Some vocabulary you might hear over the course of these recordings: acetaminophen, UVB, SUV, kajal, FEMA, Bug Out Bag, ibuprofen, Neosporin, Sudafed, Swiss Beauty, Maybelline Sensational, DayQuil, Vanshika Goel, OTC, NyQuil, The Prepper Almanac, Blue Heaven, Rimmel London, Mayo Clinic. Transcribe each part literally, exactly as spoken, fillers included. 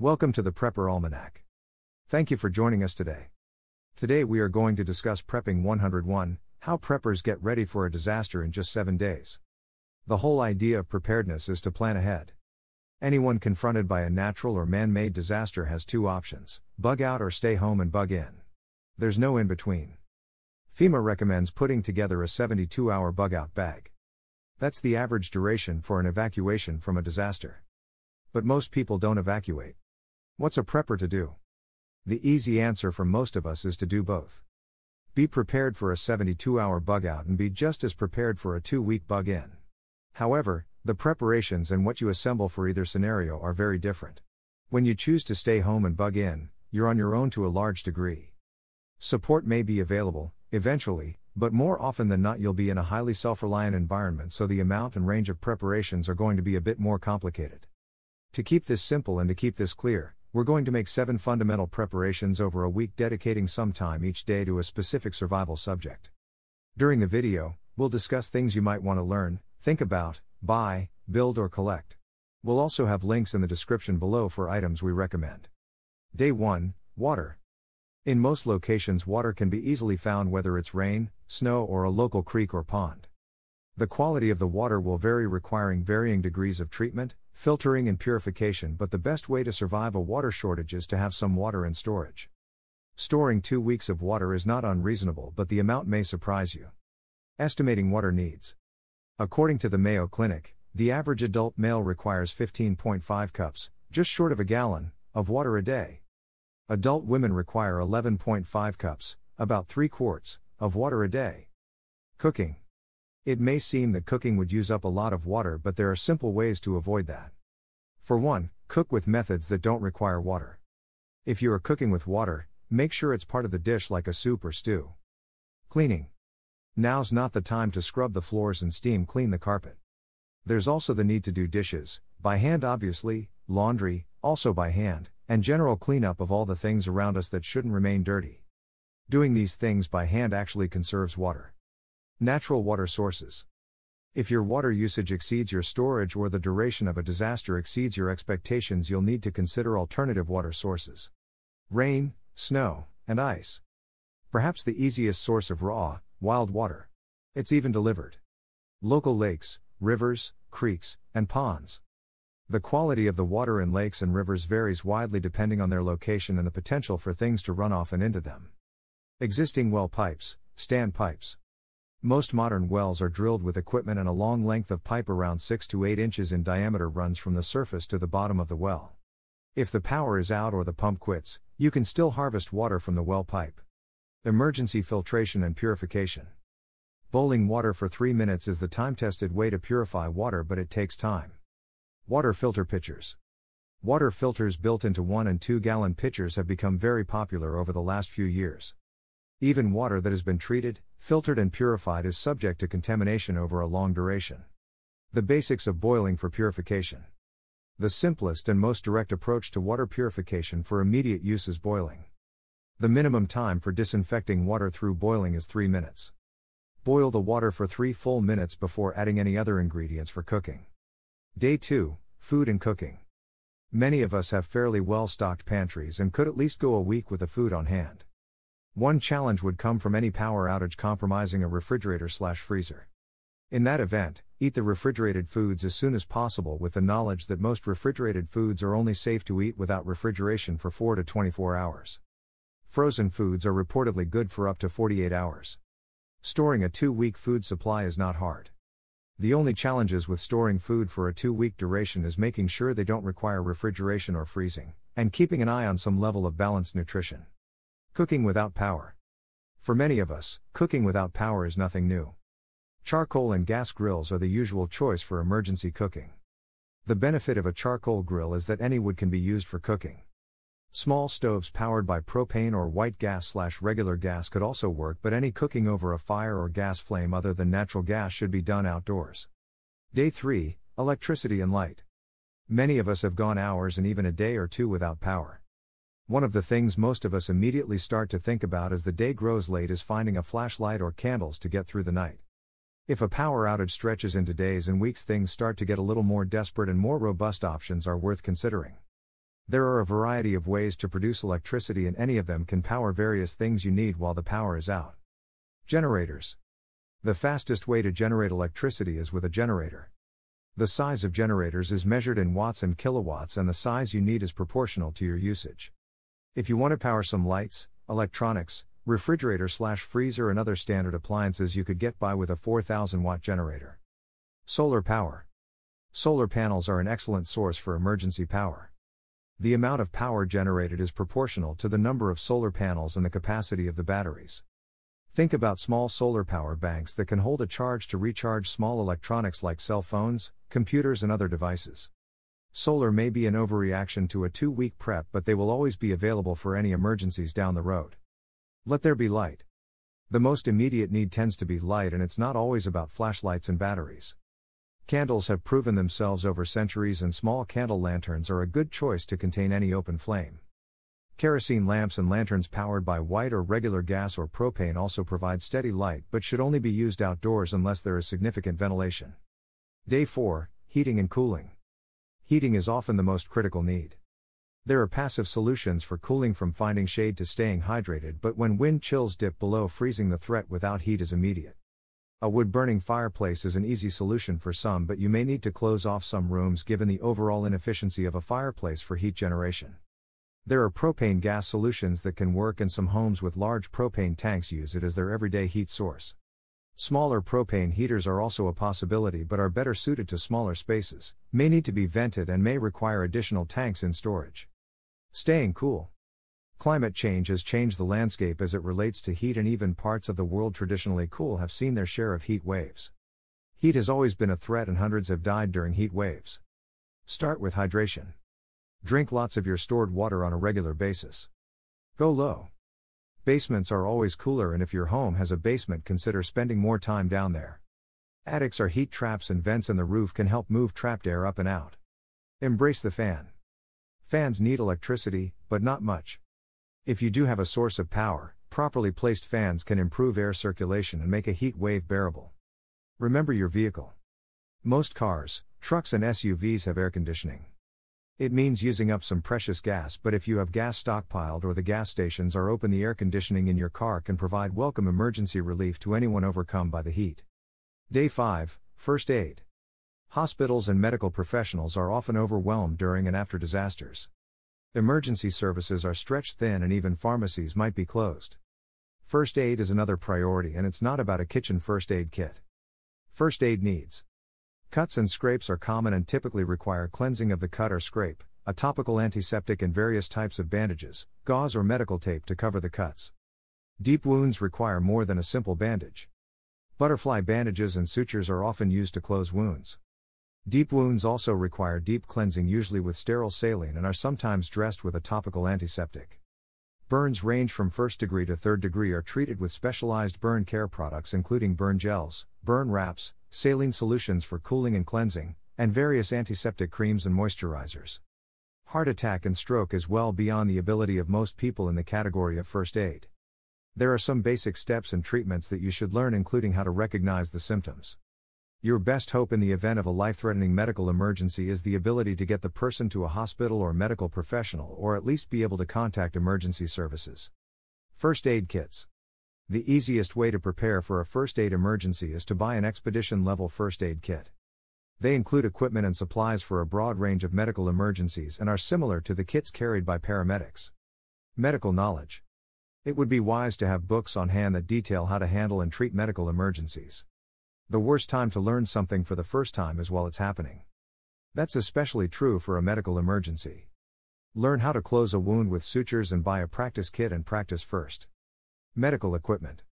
Welcome to the Prepper Almanac. Thank you for joining us today. Today we are going to discuss Prepping one oh one, how preppers get ready for a disaster in just seven days. The whole idea of preparedness is to plan ahead. Anyone confronted by a natural or man-made disaster has two options: bug out or stay home and bug in. There's no in-between. FEMA recommends putting together a seventy-two hour bug-out bag. That's the average duration for an evacuation from a disaster. But most people don't evacuate. What's a prepper to do? The easy answer for most of us is to do both. Be prepared for a seventy-two hour bug-out and be just as prepared for a two week bug-in. However, the preparations and what you assemble for either scenario are very different. When you choose to stay home and bug-in, you're on your own to a large degree. Support may be available, eventually, but more often than not you'll be in a highly self-reliant environment, so the amount and range of preparations are going to be a bit more complicated. To keep this simple and to keep this clear, we're going to make seven fundamental preparations over a week, dedicating some time each day to a specific survival subject. During the video, we'll discuss things you might want to learn, think about, buy, build or collect. We'll also have links in the description below for items we recommend. Day one. Water. In most locations, water can be easily found, whether it's rain, snow or a local creek or pond. The quality of the water will vary, requiring varying degrees of treatment, filtering and purification, but the best way to survive a water shortage is to have some water in storage. Storing two weeks of water is not unreasonable, but the amount may surprise you. Estimating water needs. According to the Mayo Clinic, the average adult male requires fifteen point five cups, just short of a gallon, of water a day. Adult women require eleven point five cups, about three quarts, of water a day. Cooking. It may seem that cooking would use up a lot of water, but there are simple ways to avoid that. For one, cook with methods that don't require water. If you are cooking with water, make sure it's part of the dish, like a soup or stew. Cleaning. Now's not the time to scrub the floors and steam clean the carpet. There's also the need to do dishes, by hand obviously, laundry, also by hand, and general cleanup of all the things around us that shouldn't remain dirty. Doing these things by hand actually conserves water. Natural water sources. If your water usage exceeds your storage or the duration of a disaster exceeds your expectations, you'll need to consider alternative water sources. Rain, snow, and ice. Perhaps the easiest source of raw, wild water. It's even delivered. Local lakes, rivers, creeks, and ponds. The quality of the water in lakes and rivers varies widely depending on their location and the potential for things to run off and into them. Existing well pipes, stand pipes. Most modern wells are drilled with equipment, and a long length of pipe around six to eight inches in diameter runs from the surface to the bottom of the well. If the power is out or the pump quits, you can still harvest water from the well pipe. Emergency filtration and purification. Boiling water for three minutes is the time-tested way to purify water, but it takes time. Water filter pitchers. Water filters built into one and two gallon pitchers have become very popular over the last few years. Even water that has been treated, filtered and purified is subject to contamination over a long duration. The basics of boiling for purification. The simplest and most direct approach to water purification for immediate use is boiling. The minimum time for disinfecting water through boiling is three minutes. Boil the water for three full minutes before adding any other ingredients for cooking. Day two, food and cooking. Many of us have fairly well-stocked pantries and could at least go a week with the food on hand. One challenge would come from any power outage compromising a refrigerator/freezer. In that event, eat the refrigerated foods as soon as possible, with the knowledge that most refrigerated foods are only safe to eat without refrigeration for four to twenty-four hours. Frozen foods are reportedly good for up to forty-eight hours. Storing a two week food supply is not hard. The only challenges with storing food for a two week duration is making sure they don't require refrigeration or freezing, and keeping an eye on some level of balanced nutrition. Cooking without power. For many of us, cooking without power is nothing new. Charcoal and gas grills are the usual choice for emergency cooking. The benefit of a charcoal grill is that any wood can be used for cooking. Small stoves powered by propane or white gas slash regular gas could also work, but any cooking over a fire or gas flame other than natural gas should be done outdoors. Day three, electricity and light. Many of us have gone hours and even a day or two without power. One of the things most of us immediately start to think about as the day grows late is finding a flashlight or candles to get through the night. If a power outage stretches into days and weeks, things start to get a little more desperate, and more robust options are worth considering. There are a variety of ways to produce electricity, and any of them can power various things you need while the power is out. Generators. The fastest way to generate electricity is with a generator. The size of generators is measured in watts and kilowatts, and the size you need is proportional to your usage. If you want to power some lights, electronics, refrigerator slash freezer and other standard appliances, you could get by with a four thousand watt generator. Solar power. Solar panels are an excellent source for emergency power. The amount of power generated is proportional to the number of solar panels and the capacity of the batteries. Think about small solar power banks that can hold a charge to recharge small electronics like cell phones, computers and other devices. Solar may be an overreaction to a two-week prep, but they will always be available for any emergencies down the road. Let there be light. The most immediate need tends to be light, and it's not always about flashlights and batteries. Candles have proven themselves over centuries, and small candle lanterns are a good choice to contain any open flame. Kerosene lamps and lanterns powered by white or regular gas or propane also provide steady light, but should only be used outdoors unless there is significant ventilation. Day four, heating and cooling. Heating is often the most critical need. There are passive solutions for cooling, from finding shade to staying hydrated, but when wind chills dip below freezing, the threat without heat is immediate. A wood-burning fireplace is an easy solution for some, but you may need to close off some rooms given the overall inefficiency of a fireplace for heat generation. There are propane gas solutions that can work, and some homes with large propane tanks use it as their everyday heat source. Smaller propane heaters are also a possibility, but are better suited to smaller spaces, may need to be vented and may require additional tanks in storage. Staying cool. Climate change has changed the landscape as it relates to heat, and even parts of the world traditionally cool have seen their share of heat waves. Heat has always been a threat, and hundreds have died during heat waves. Start with hydration. Drink lots of your stored water on a regular basis. Go low. Basements are always cooler, and if your home has a basement, consider spending more time down there. Attics are heat traps, and vents in the roof can help move trapped air up and out. Embrace the fan. Fans need electricity, but not much. If you do have a source of power, properly placed fans can improve air circulation and make a heat wave bearable. Remember your vehicle. Most cars, trucks and S U Vs have air conditioning. It means using up some precious gas, but if you have gas stockpiled or the gas stations are open, the air conditioning in your car can provide welcome emergency relief to anyone overcome by the heat. Day five, First Aid. Hospitals and medical professionals are often overwhelmed during and after disasters. Emergency services are stretched thin, and even pharmacies might be closed. First aid is another priority, and it's not about a kitchen first aid kit. First aid needs. Cuts and scrapes are common and typically require cleansing of the cut or scrape, a topical antiseptic and various types of bandages, gauze or medical tape to cover the cuts. Deep wounds require more than a simple bandage. Butterfly bandages and sutures are often used to close wounds. Deep wounds also require deep cleansing, usually with sterile saline, and are sometimes dressed with a topical antiseptic. Burns range from first degree to third degree are treated with specialized burn care products, including burn gels, burn wraps, saline solutions for cooling and cleansing, and various antiseptic creams and moisturizers. Heart attack and stroke is well beyond the ability of most people in the category of first aid. There are some basic steps and treatments that you should learn, including how to recognize the symptoms. Your best hope in the event of a life-threatening medical emergency is the ability to get the person to a hospital or medical professional, or at least be able to contact emergency services. First aid kits. The easiest way to prepare for a first aid emergency is to buy an expedition-level first aid kit. They include equipment and supplies for a broad range of medical emergencies and are similar to the kits carried by paramedics. Medical knowledge. It would be wise to have books on hand that detail how to handle and treat medical emergencies. The worst time to learn something for the first time is while it's happening. That's especially true for a medical emergency. Learn how to close a wound with sutures and buy a practice kit and practice first. Medical equipment.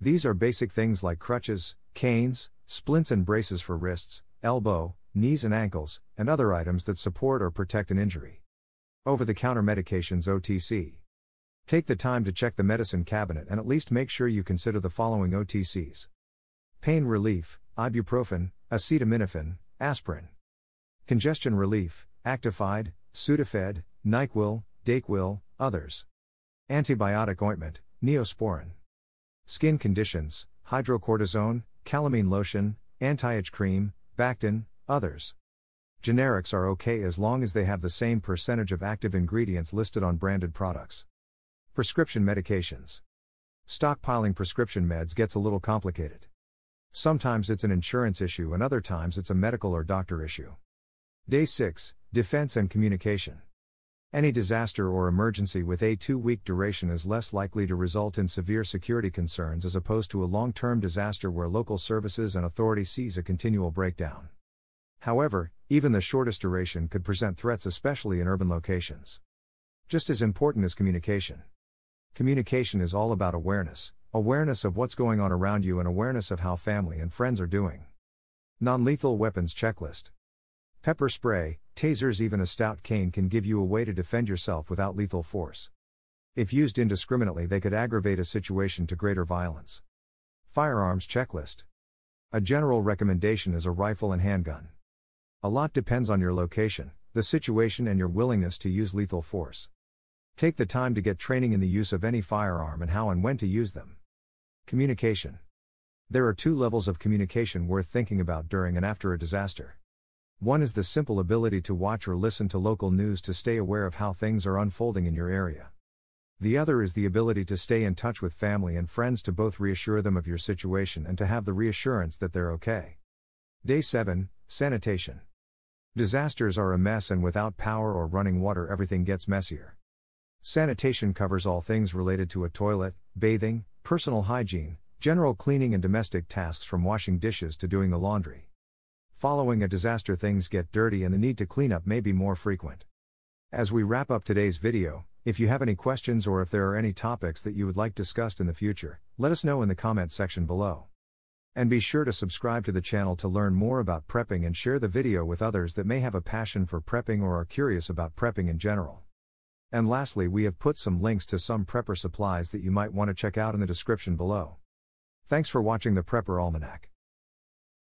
These are basic things like crutches, canes, splints and braces for wrists, elbow, knees and ankles, and other items that support or protect an injury. Over-the-counter medications O T C. Take the time to check the medicine cabinet and at least make sure you consider the following O T Cs. Pain relief, ibuprofen, acetaminophen, aspirin. Congestion relief, Actified, Sudafed, NyQuil, DayQuil, others. Antibiotic ointment, Neosporin. Skin conditions, hydrocortisone, calamine lotion, anti-itch cream, Bactin, others. Generics are okay as long as they have the same percentage of active ingredients listed on branded products. Prescription medications. Stockpiling prescription meds gets a little complicated. Sometimes it's an insurance issue and other times it's a medical or doctor issue. Day six, Defense and Communication. Any disaster or emergency with a two-week duration is less likely to result in severe security concerns as opposed to a long-term disaster where local services and authority sees a continual breakdown. However, even the shortest duration could present threats, especially in urban locations. Just as important is communication. Communication is all about awareness, awareness of what's going on around you and awareness of how family and friends are doing. Non-lethal weapons checklist. Pepper spray, tasers, even a stout cane can give you a way to defend yourself without lethal force. If used indiscriminately, they could aggravate a situation to greater violence. Firearms checklist. A general recommendation is a rifle and handgun. A lot depends on your location, the situation, and your willingness to use lethal force. Take the time to get training in the use of any firearm and how and when to use them. Communication. There are two levels of communication worth thinking about during and after a disaster. One is the simple ability to watch or listen to local news to stay aware of how things are unfolding in your area. The other is the ability to stay in touch with family and friends to both reassure them of your situation and to have the reassurance that they're okay. Day seven, Sanitation. Disasters are a mess, and without power or running water, everything gets messier. Sanitation covers all things related to a toilet, bathing, personal hygiene, general cleaning, and domestic tasks from washing dishes to doing the laundry. Following a disaster, things get dirty and the need to clean up may be more frequent. As we wrap up today's video, if you have any questions or if there are any topics that you would like discussed in the future, let us know in the comments section below. And be sure to subscribe to the channel to learn more about prepping and share the video with others that may have a passion for prepping or are curious about prepping in general. And lastly, we have put some links to some prepper supplies that you might want to check out in the description below. Thanks for watching the Prepper Almanac.